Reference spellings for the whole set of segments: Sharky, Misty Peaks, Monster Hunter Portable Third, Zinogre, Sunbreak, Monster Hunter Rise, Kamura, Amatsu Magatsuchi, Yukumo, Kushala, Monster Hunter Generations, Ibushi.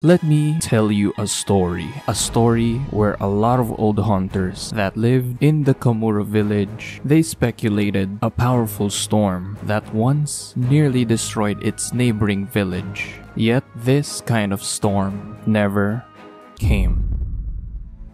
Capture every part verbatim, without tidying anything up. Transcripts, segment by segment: Let me tell you a story, a story where a lot of old hunters that lived in the Kamura village, they speculated a powerful storm that once nearly destroyed its neighboring village. Yet this kind of storm never came.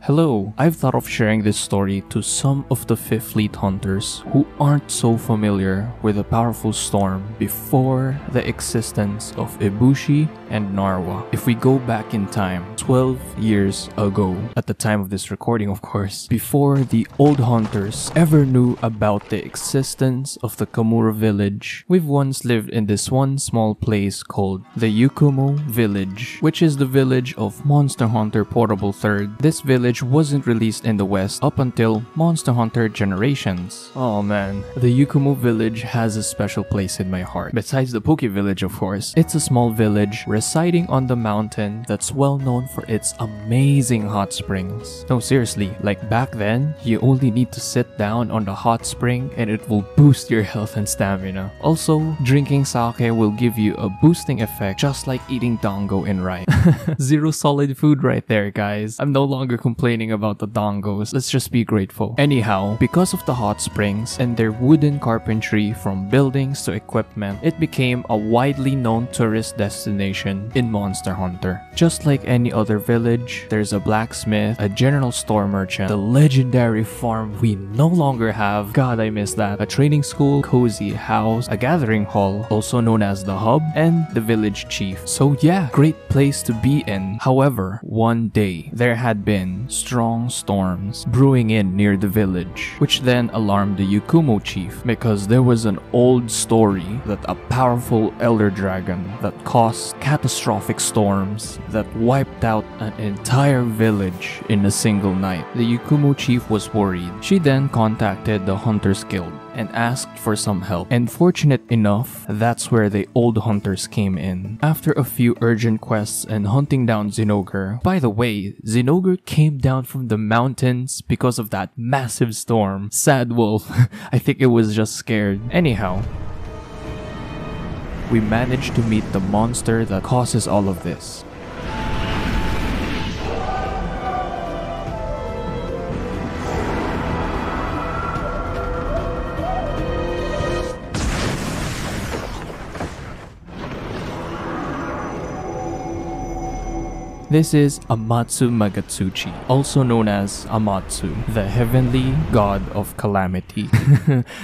Hello, I've thought of sharing this story to some of the Fifth Fleet hunters who aren't so familiar with the powerful storm before the existence of Ibushi and Narwa. If we go back in time, twelve years ago, at the time of this recording of course, before the old hunters ever knew about the existence of the Kamura village, we've once lived in this one small place called the Yukumo village, which is the village of Monster Hunter Portable Third. This village wasn't released in the West up until Monster Hunter Generations. Oh man, the Yukumo village has a special place in my heart. Besides the Poke village of course, it's a small village residing on the mountain that's well known for its amazing hot springs. No seriously, like back then, you only need to sit down on the hot spring and it will boost your health and stamina. Also, drinking sake will give you a boosting effect just like eating dango in rice. Zero solid food right there guys. I'm no longer complaining complaining about the dongos, let's just be grateful. Anyhow, because of the hot springs and their wooden carpentry from buildings to equipment, it became a widely known tourist destination in Monster Hunter. Just like any other village, there's a blacksmith, a general store merchant, the legendary farm we no longer have, god I miss that, a training school, cozy house, a gathering hall, also known as the hub, and the village chief. So yeah, great place to be in. However, one day, there had been strong storms brewing in near the village, which then alarmed the Yukumo chief because there was an old story that a powerful elder dragon that caused catastrophic storms that wiped out an entire village in a single night. The Yukumo chief was worried. She then contacted the Hunters Guild and asked for some help. And fortunate enough, that's where the old hunters came in. After a few urgent quests and hunting down Zinogre, by the way, Zinogre came down from the mountains because of that massive storm. Sad wolf, I think it was just scared. Anyhow, we managed to meet the monster that causes all of this. This is Amatsu Magatsuchi, also known as Amatsu, the heavenly god of calamity.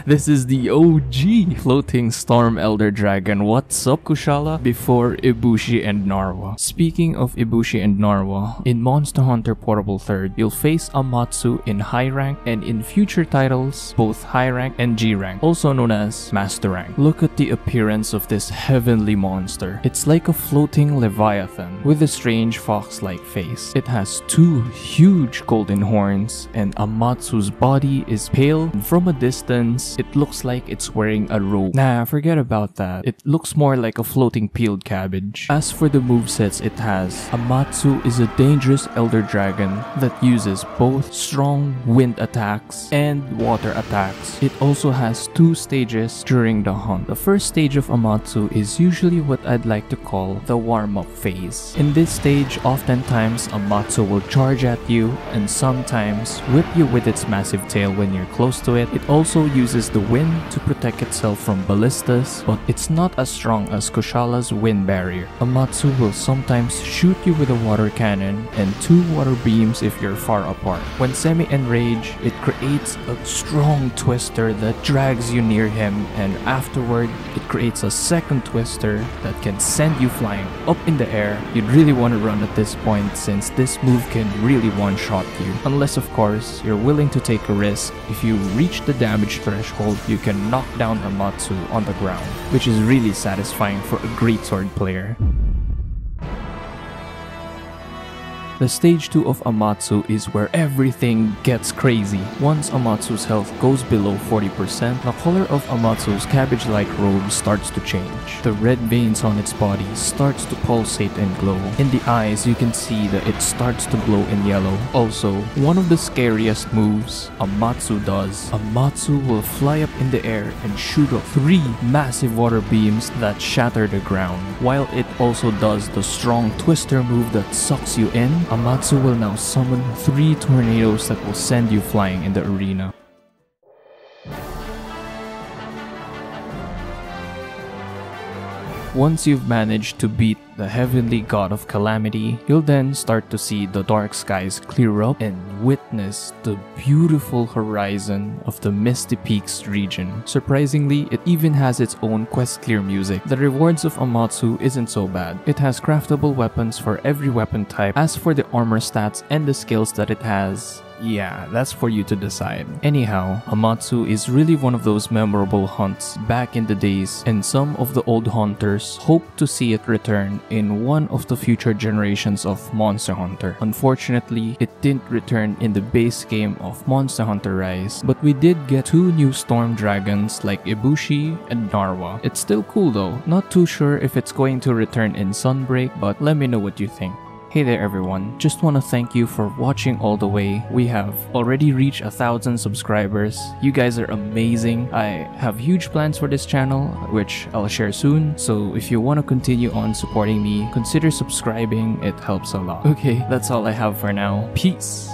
This is the O G floating storm elder dragon. What's up, Kushala? Before Ibushi and Narwa. Speaking of Ibushi and Narwa, in Monster Hunter Portable Third, you'll face Amatsu in high rank and in future titles, both high rank and G rank, also known as master rank. Look at the appearance of this heavenly monster. It's like a floating leviathan with a strange fox like face. It has two huge golden horns and Amatsu's body is pale and from a distance it looks like it's wearing a robe. Nah, forget about that. It looks more like a floating peeled cabbage. As for the movesets it has, Amatsu is a dangerous elder dragon that uses both strong wind attacks and water attacks. It also has two stages during the hunt. The first stage of Amatsu is usually what I'd like to call the warm-up phase. In this stage, oftentimes, Amatsu will charge at you and sometimes whip you with its massive tail when you're close to it. It also uses the wind to protect itself from ballistas, but it's not as strong as Kushala's wind barrier. Amatsu will sometimes shoot you with a water cannon and two water beams if you're far apart. When semi-enraged, it creates a strong twister that drags you near him, and afterward, it creates a second twister that can send you flying up in the air. You'd really want to run at this point since this move can really one-shot you. Unless of course, you're willing to take a risk. If you reach the damage threshold, you can knock down Amatsu on the ground, which is really satisfying for a greatsword player. The stage two of Amatsu is where everything gets crazy. Once Amatsu's health goes below forty percent, the color of Amatsu's cabbage-like robe starts to change. The red veins on its body starts to pulsate and glow. In the eyes, you can see that it starts to glow in yellow. Also, one of the scariest moves Amatsu does, Amatsu will fly up in the air and shoot up three massive water beams that shatter the ground, while it also does the strong twister move that sucks you in. Amatsu will now summon three tornadoes that will send you flying in the arena. Once you've managed to beat the heavenly god of calamity, you'll then start to see the dark skies clear up and witness the beautiful horizon of the Misty Peaks region. Surprisingly, it even has its own quest clear music. The rewards of Amatsu isn't so bad. It has craftable weapons for every weapon type. As for the armor stats and the skills that it has, yeah, that's for you to decide. Anyhow, Amatsu is really one of those memorable hunts back in the days, and some of the old hunters hope to see it return in one of the future generations of Monster Hunter. Unfortunately, it didn't return in the base game of Monster Hunter Rise, but we did get two new storm dragons like Ibushi and Narwa. It's still cool though. Not too sure if it's going to return in Sunbreak, but let me know what you think. Hey there everyone, just want to thank you for watching all the way. We have already reached a thousand subscribers. You guys are amazing. I have huge plans for this channel, which I'll share soon. So if you want to continue on supporting me, consider subscribing, it helps a lot. Okay, that's all I have for now. Peace!